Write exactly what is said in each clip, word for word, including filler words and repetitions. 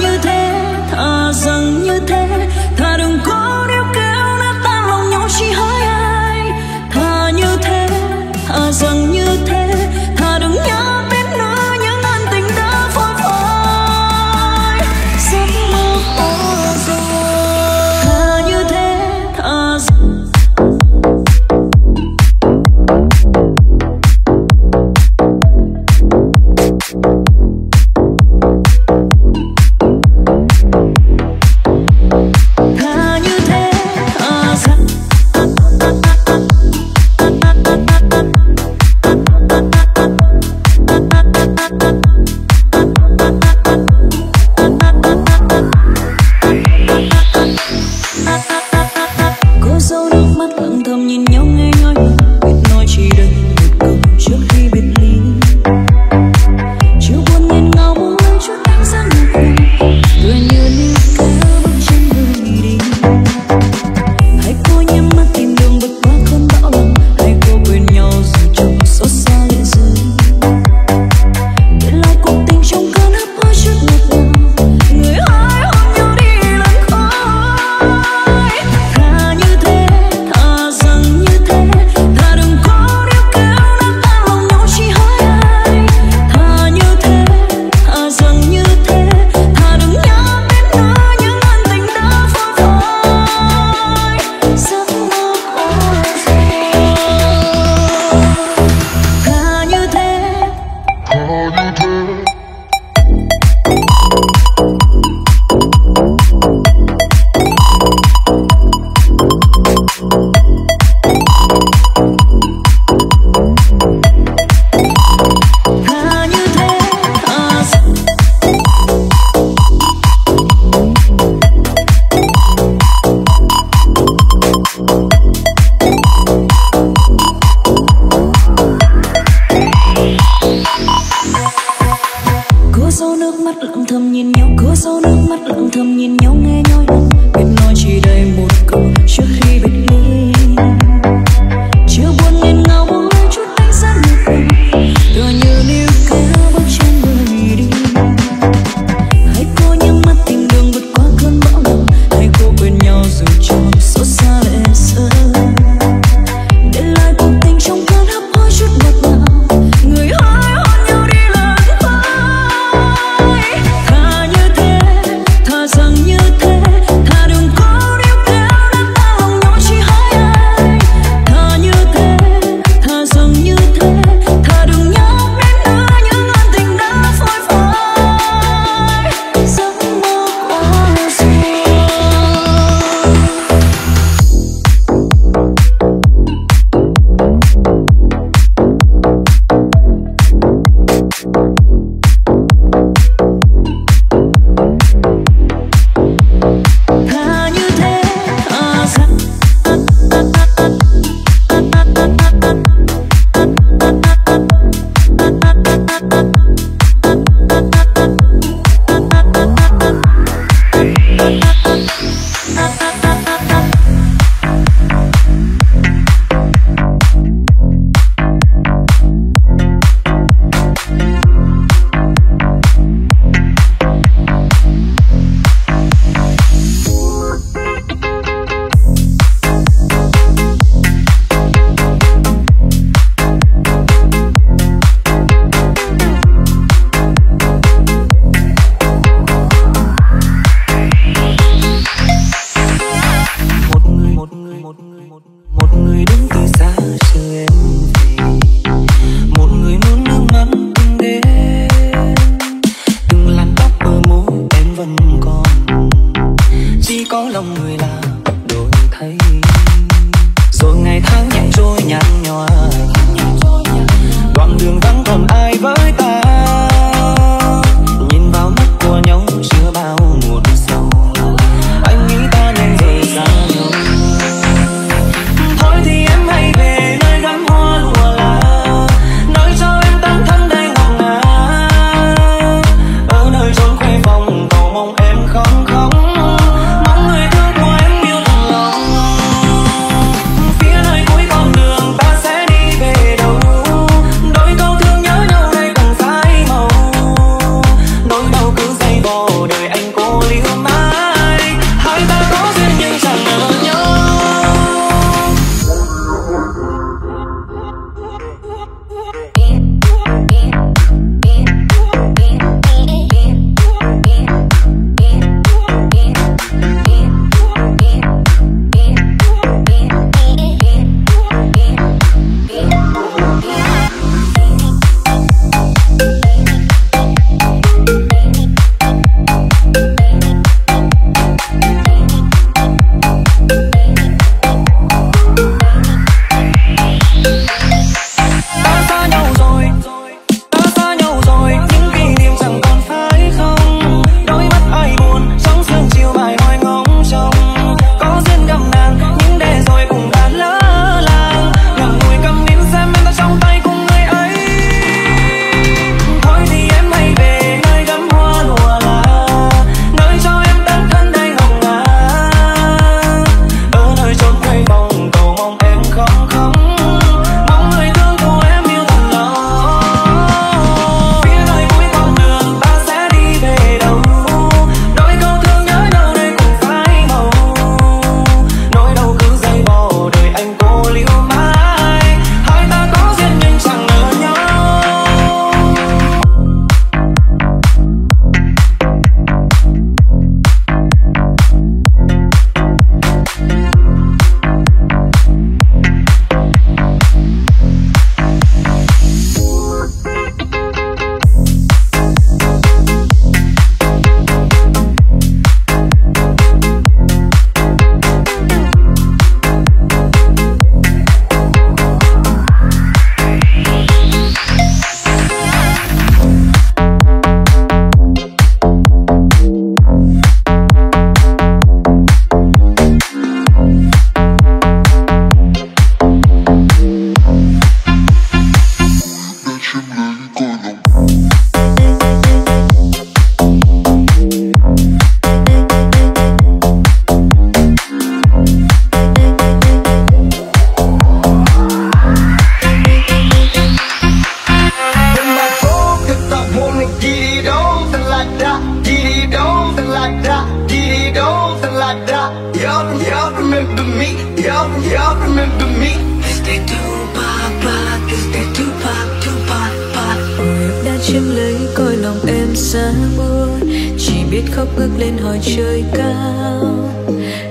như thế, thà rằng như thế, thà đừng có níu kéo nát tan lòng nhau chỉ hỡi ai. Thà như thế, thà rằng như thế, thà đừng nhớ đến nữa những ân tình đã phôi phôi. Giấc mơ khó rồi. Thà như thế, thà rằng. Thà như thế, thà đừng có níu kéo nát remember me, y'all, y'all remember me. Cause they do pop, pop, cause they do pop, do pop, pop. Hồi ức đã chiếm lấy coi lòng em xa buốt, chỉ biết khóc ước lên hỏi trời cao.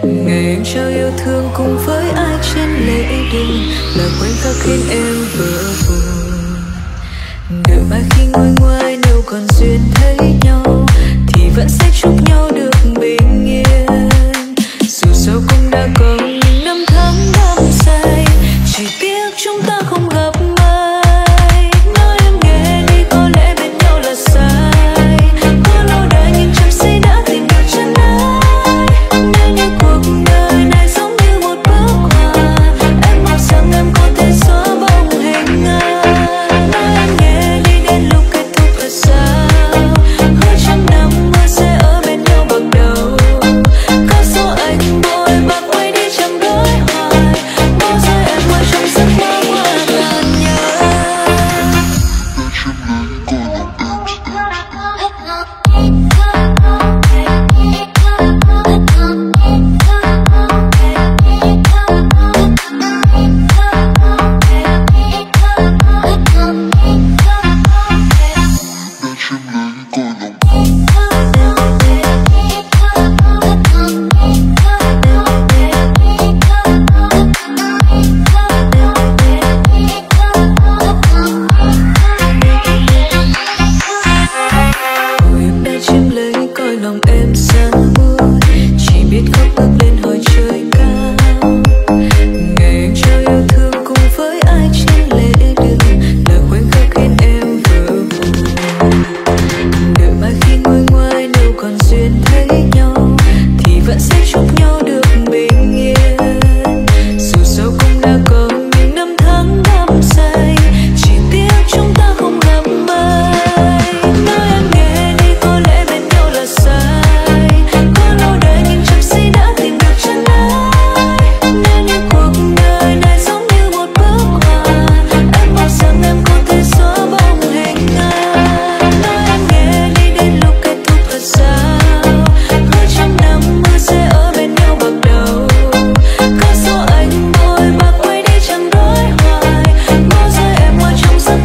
Ngày em trao yêu thương cùng với ai trên lễ đình, là khoảnh khắc khiến em vỡ vụn. Đợi mai khi ngồi ngoài nếu còn duyên thấy nhau, thì vẫn sẽ chúc nhau được bình yên. Dù sao cũng đã có những năm tháng năm dài, chỉ tiếc chúng ta không gặp ai. Nói em nghe đi, có lẽ bên nhau là sai. Có lâu đời nhưng chẳng say đã tìm được chân ai. Nên những cuộc đời này giống như một bó hoa, em mong rằng em có thể xóa bóng hình ai. Nói em nghe đi, đến lúc kết thúc là sao? Hơn trăm năm mới sẽ ở bên nhau bằng đầu. Có số anh bôi bạc quay đi chẳng đổi hoài, bao giờ em mơ trong giấc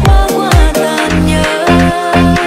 mơ hoa ngàn tôi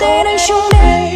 tê đang trong đây.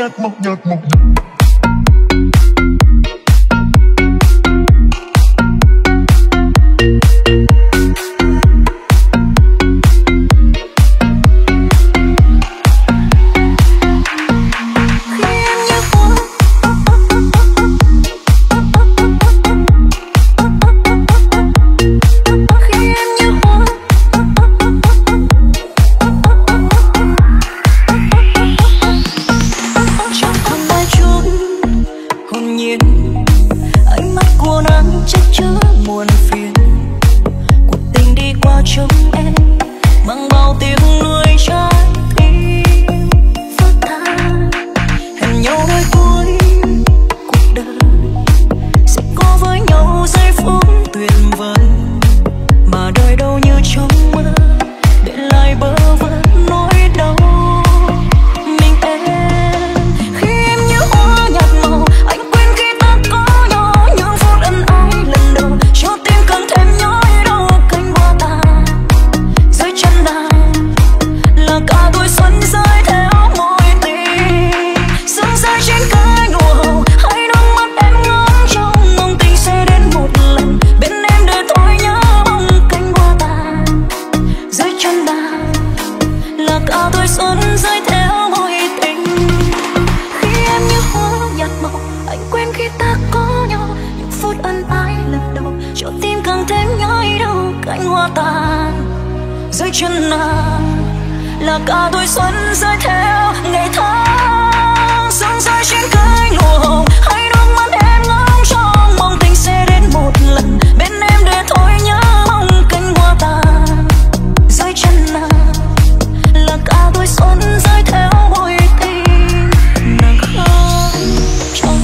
Hãy subscribe cho xuân rơi theo môi tình. Khi em như hoa nhạt màu, anh quên khi ta có nhau. Những phút ân ái lần đầu cho tim càng thêm nhói đau. Cánh hoa tàn dưới chân nàng là cả tuổi xuân rơi theo ngày tháng. Sương rơi trên cánh lụa hồng, hãy đón mắt em ngóng trông, mong tình sẽ đến một lần bên em để thôi nhớ mong. Cánh hoa tàn dưới chân nàng là cả tuổi xuân rơi theo môi tình. Nàng khóc trong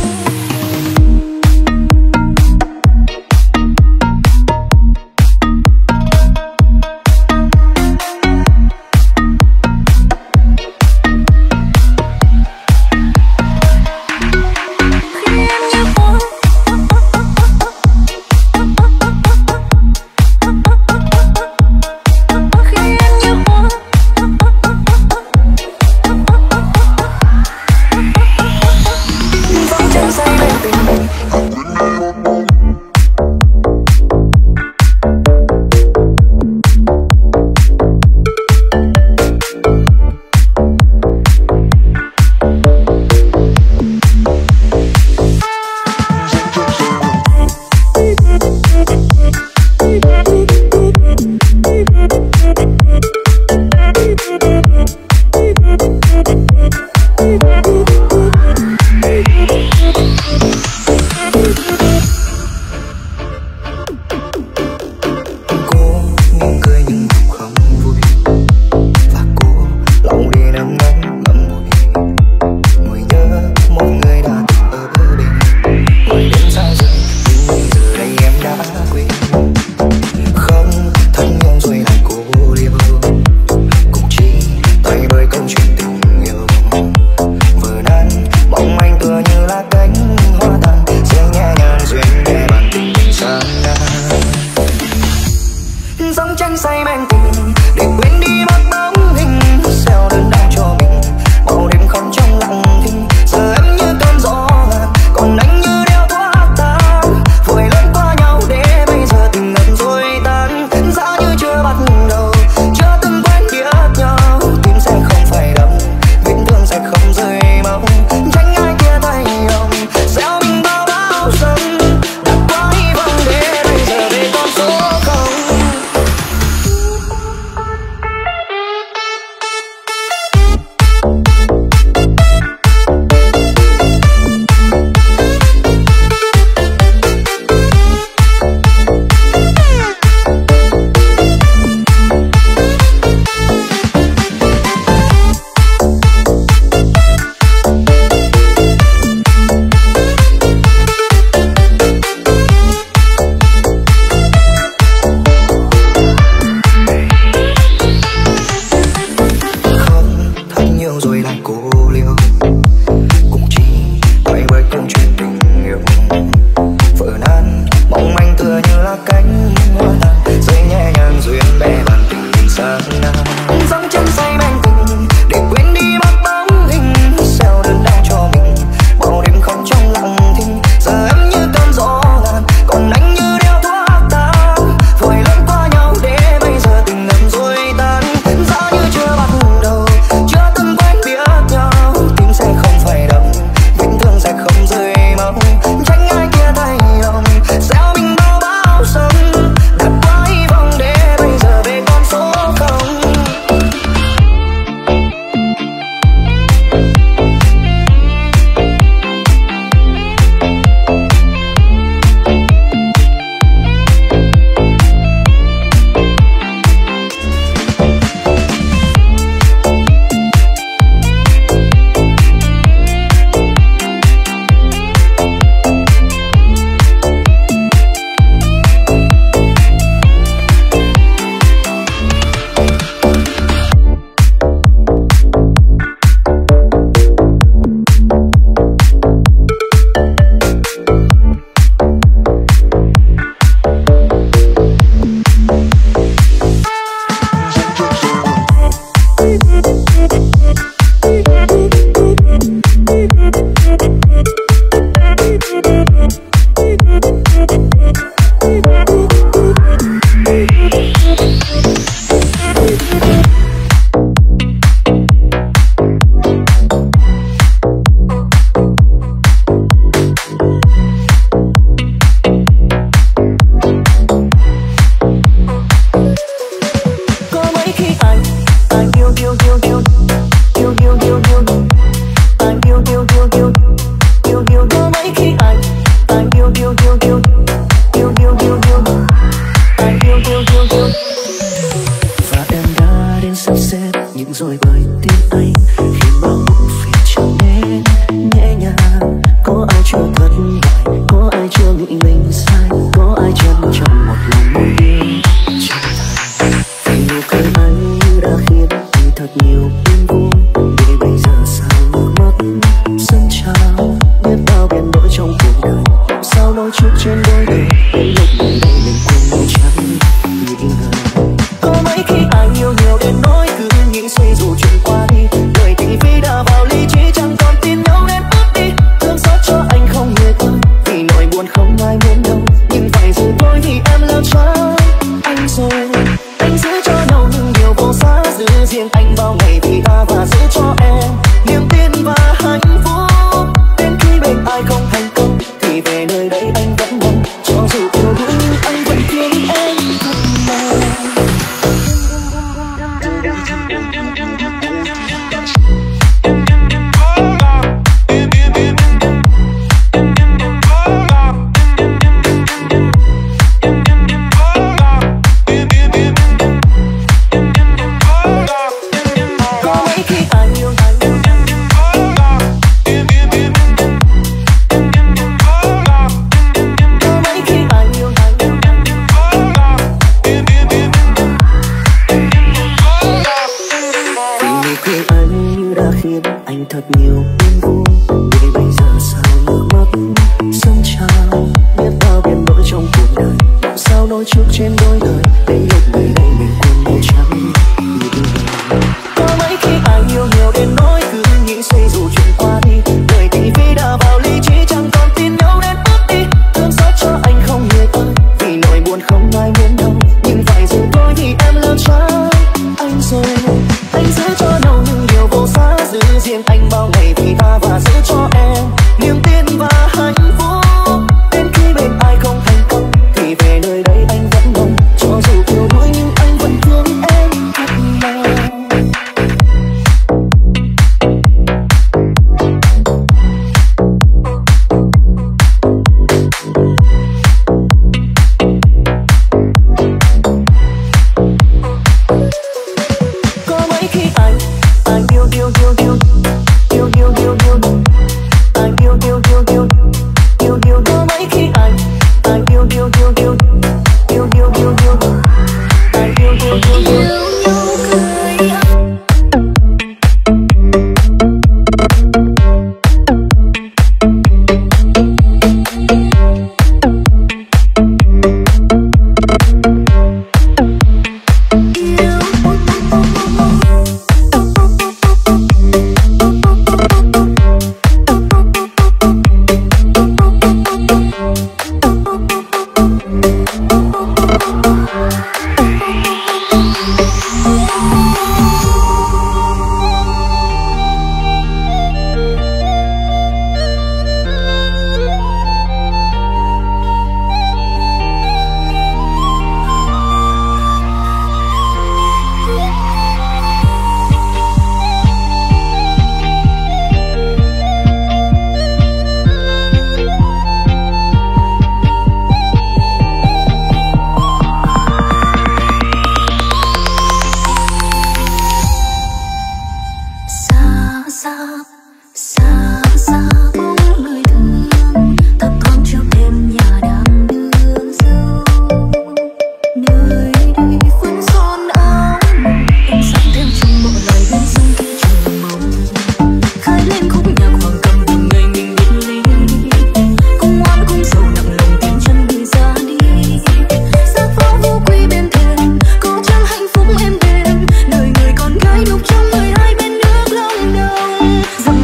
Rằng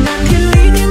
nàng thiên lý tiếng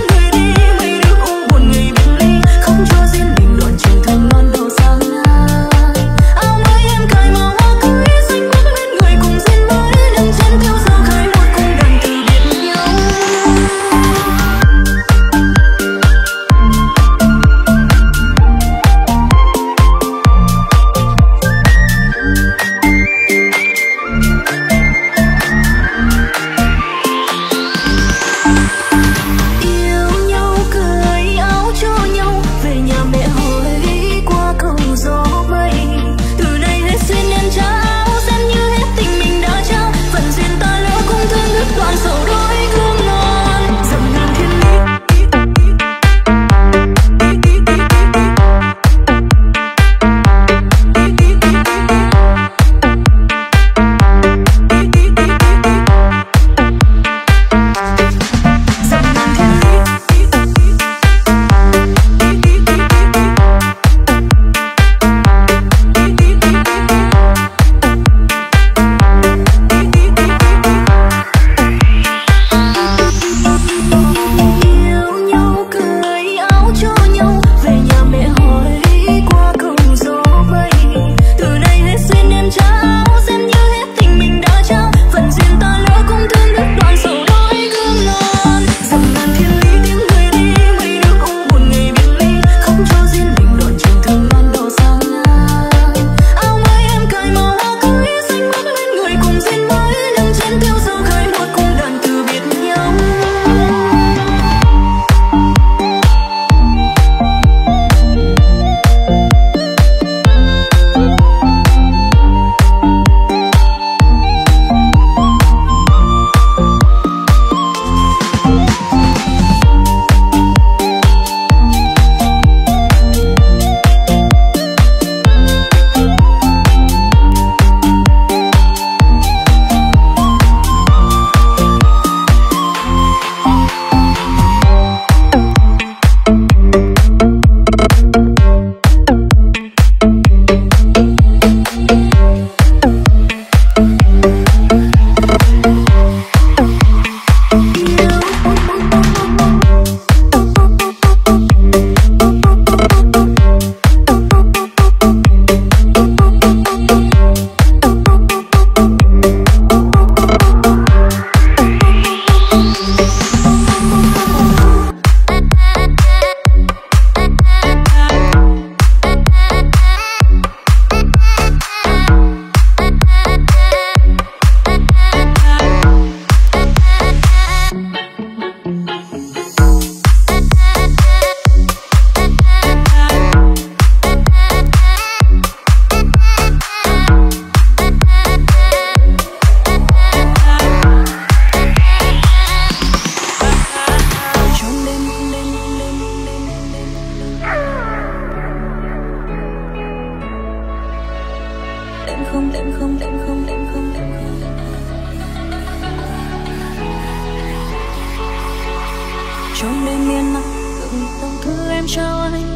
trong đêm yên lặng từng tâm thư em trao anh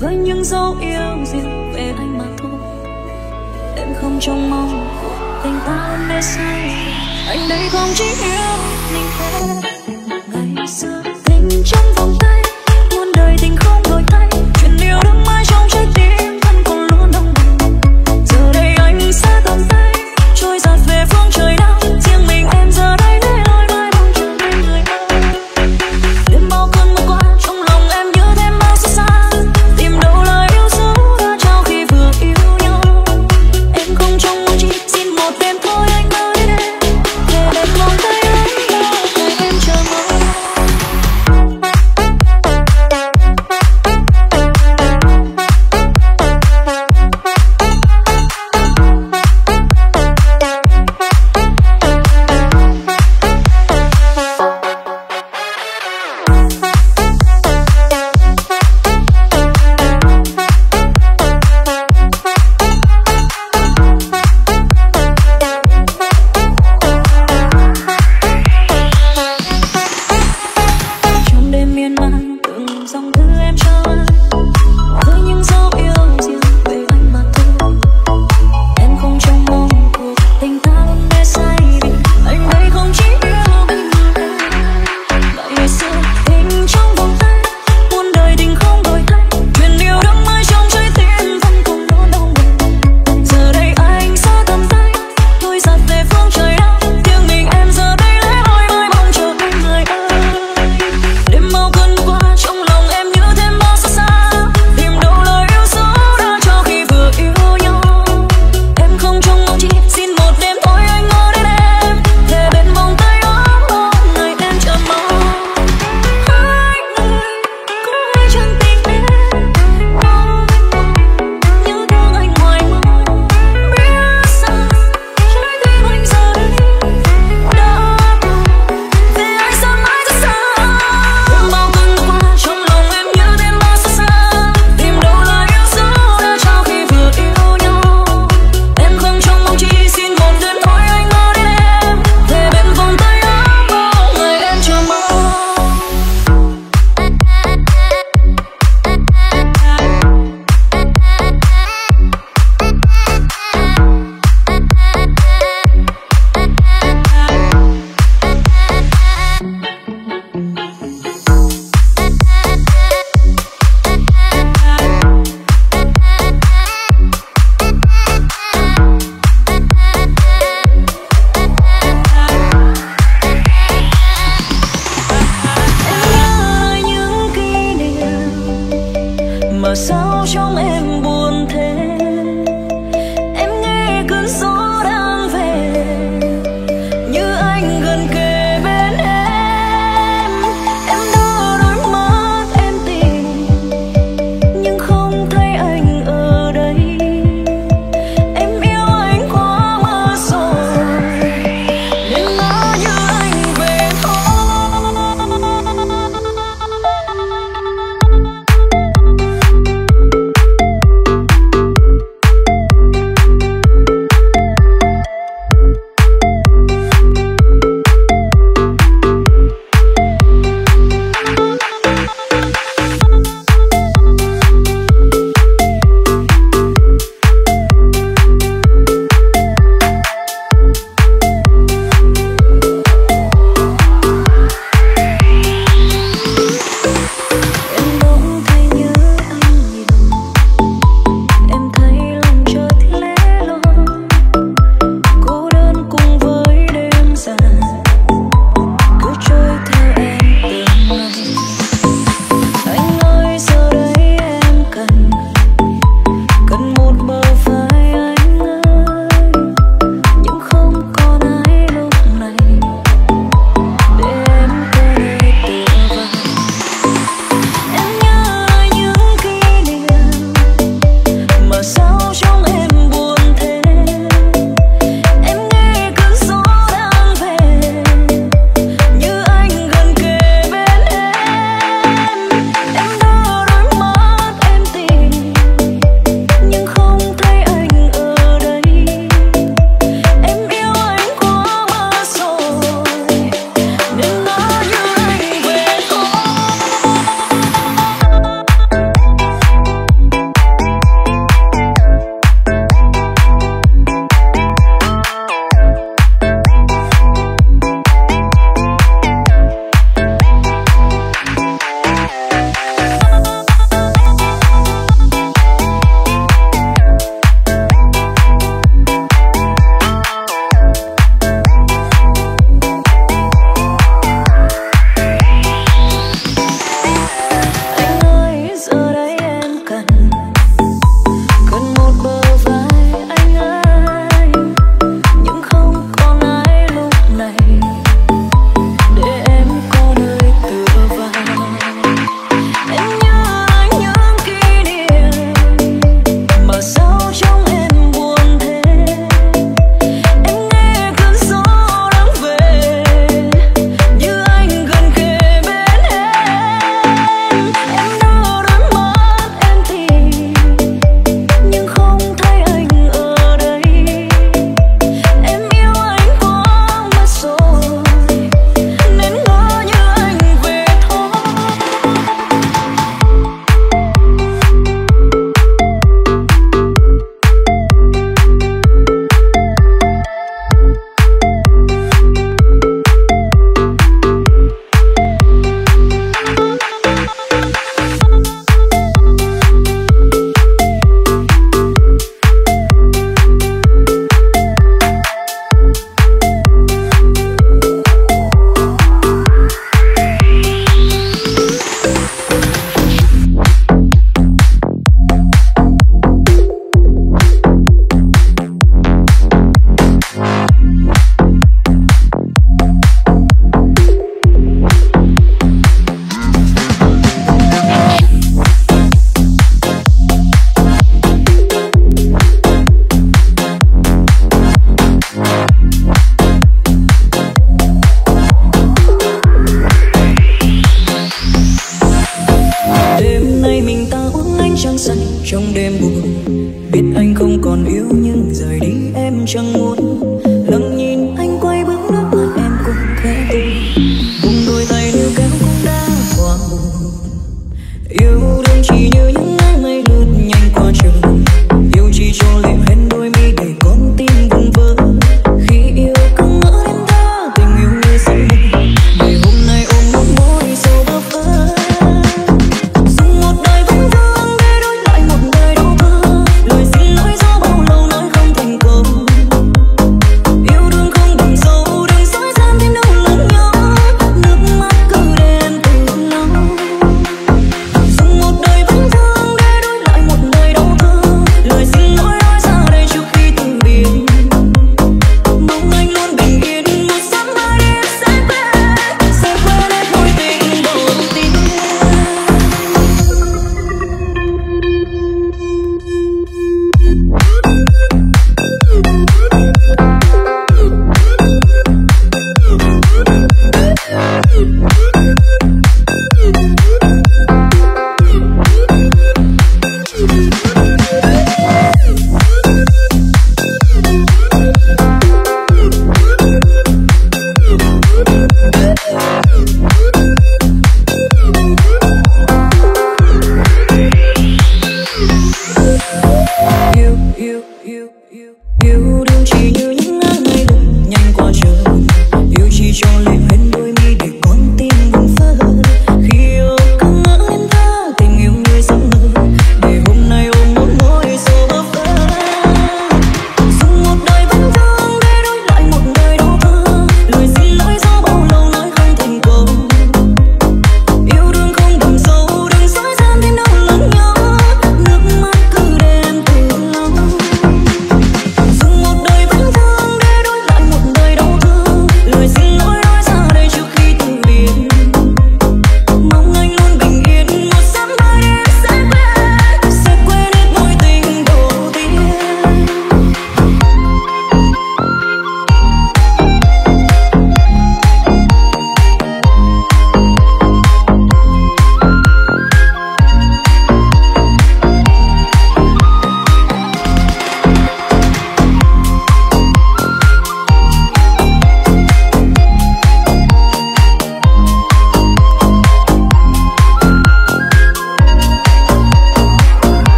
với những dấu yêu riêng về anh mà thôi. Em không trông mong cuộc tình ta hôm nay sao anh đây không chỉ yêu mình thôi. Ngày xưa tình trong vòng tay muôn đời tình không đổi thay, chuyện yêu đắm mãi trong trái tim vẫn còn luôn đong buồn. Giờ đây anh sẽ tầm tay trôi giạt về phương trời đau, riêng mình em giờ đây để lối mai mong chờ bên người ơi. Đêm bao cơn mưa qua trong lòng em nhớ thêm bao xót xa, tìm đâu lời yêu dấu đã trao khi vừa yêu nhau. Em không trông mong chi xin một đêm thôi anh ơi, để đẹp vòng tay anh bao ngày em chờ mong.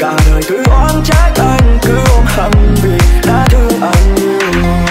cả đời cứ oán trách anh, cứ ôm hận vì đã thương anh nhiều. Đâu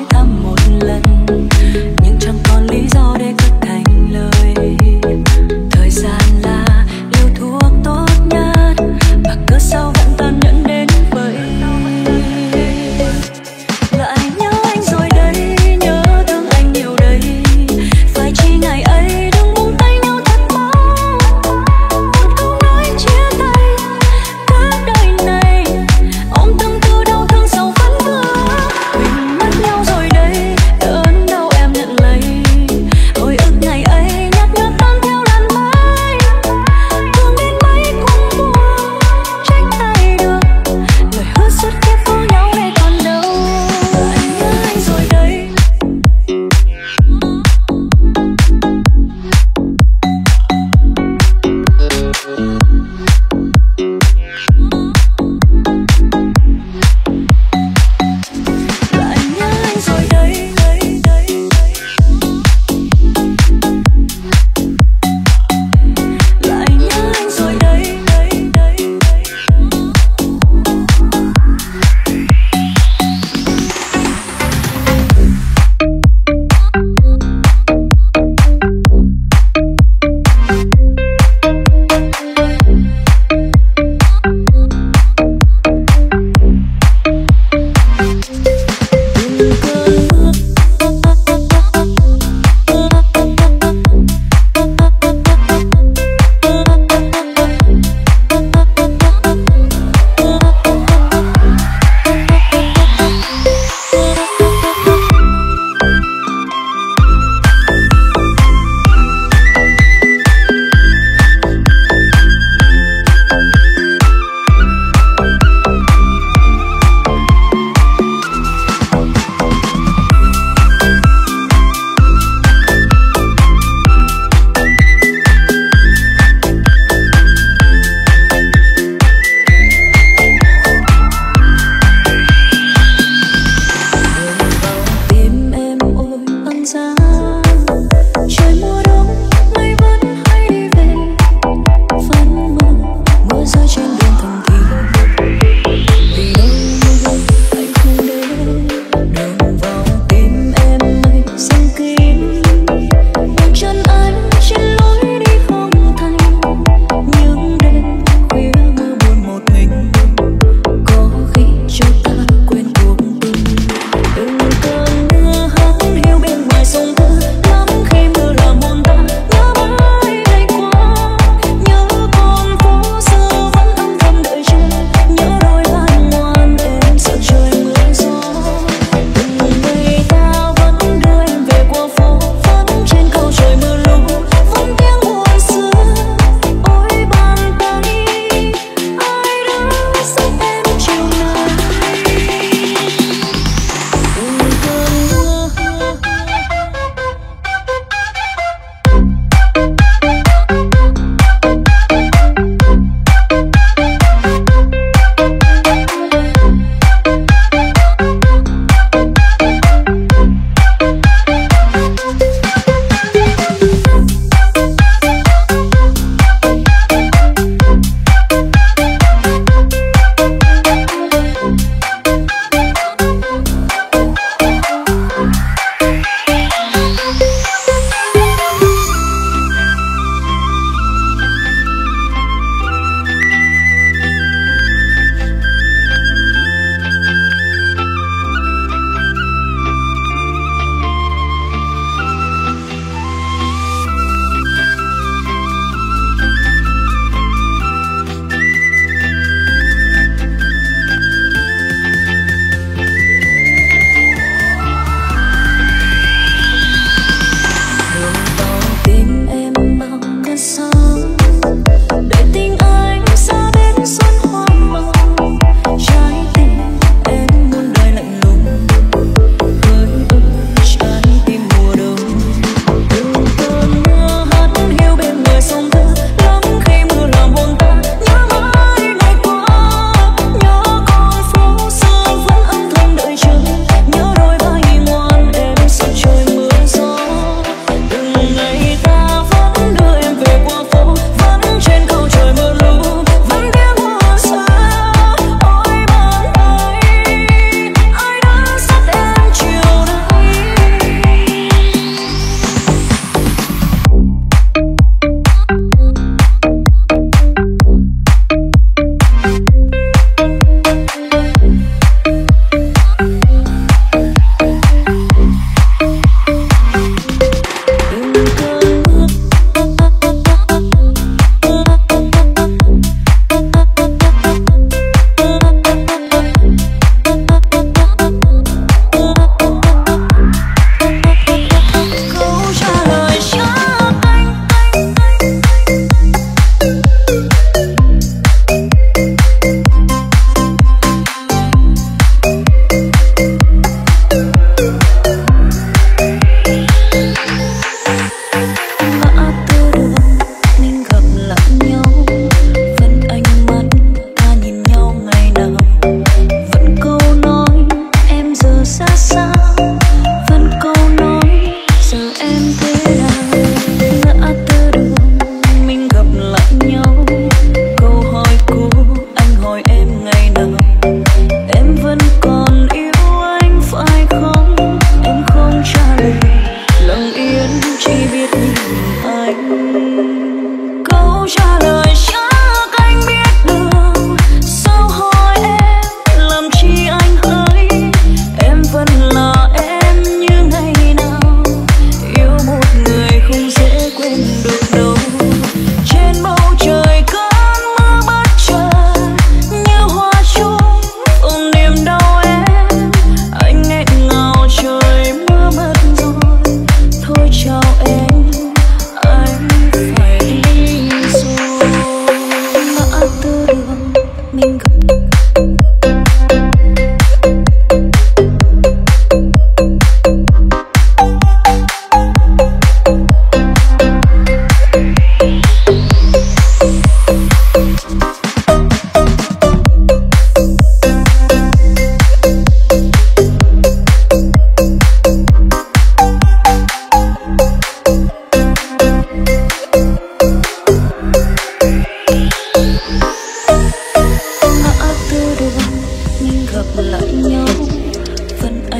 hỏi thăm một lần, nhưng chẳng còn lý do để cất thành lời. Thời gian là liều thuốc tốt nhất, và cớ sao vẫn tàn nhẫn đến vậy. Lại nhớ anh rồi đây, nhớ thương anh nhiều đây. Phải chi ngày ấy đừng buông tay nhau thật mau, một câu nói chia tay. Cả đời này ôm tâm tư đau thương sầu vẫn vương. Mình mất nhau rồi đây.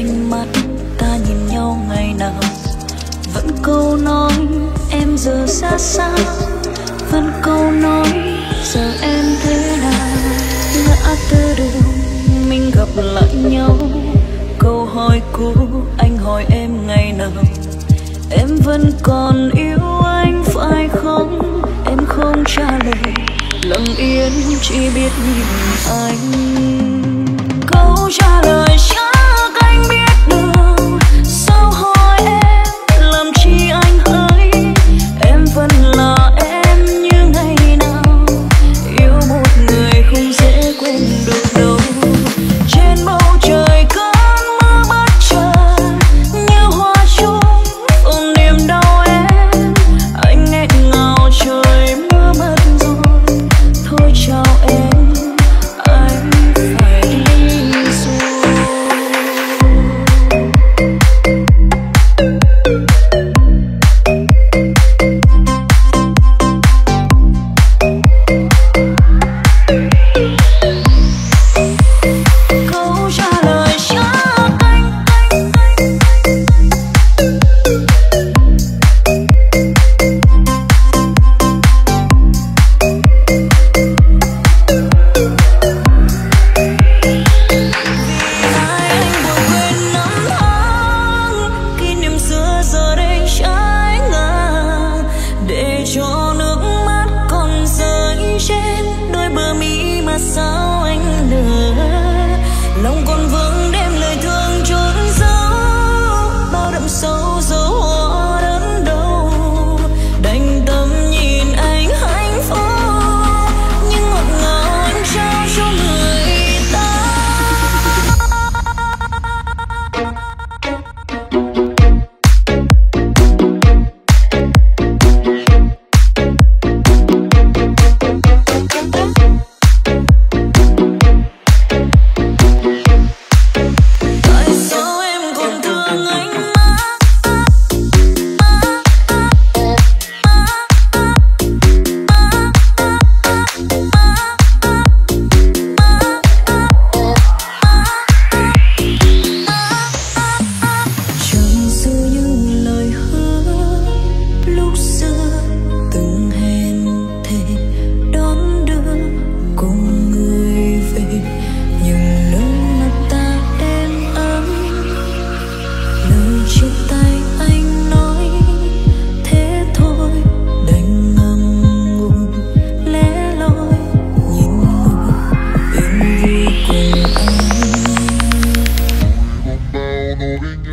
ánh mắt ta nhìn nhau ngày nào, vẫn câu nói em giờ ra sao, vẫn câu nói giờ em thế nào. Ngã tư đường mình gặp lại nhau, câu hỏi cũ anh hỏi em ngày nào, em vẫn còn yêu anh phải không? Em không trả lời, lặng yên chỉ biết nhìn anh. Câu trả lời chắc anh biết được, sao hỏi em làm chi anh hỡi? Em vẫn là em như ngày nào, yêu một người không dễ quên được đâu. Trên bầu trời cơn mưa bất chợt như hoa chuông ôm niềm đau em, anh nghẹn ngào trời mưa mất rồi, thôi chào em. Hãy subscribe cho kênh Ghiền Mì Gõ để không bỏ lỡ những video hấp dẫn.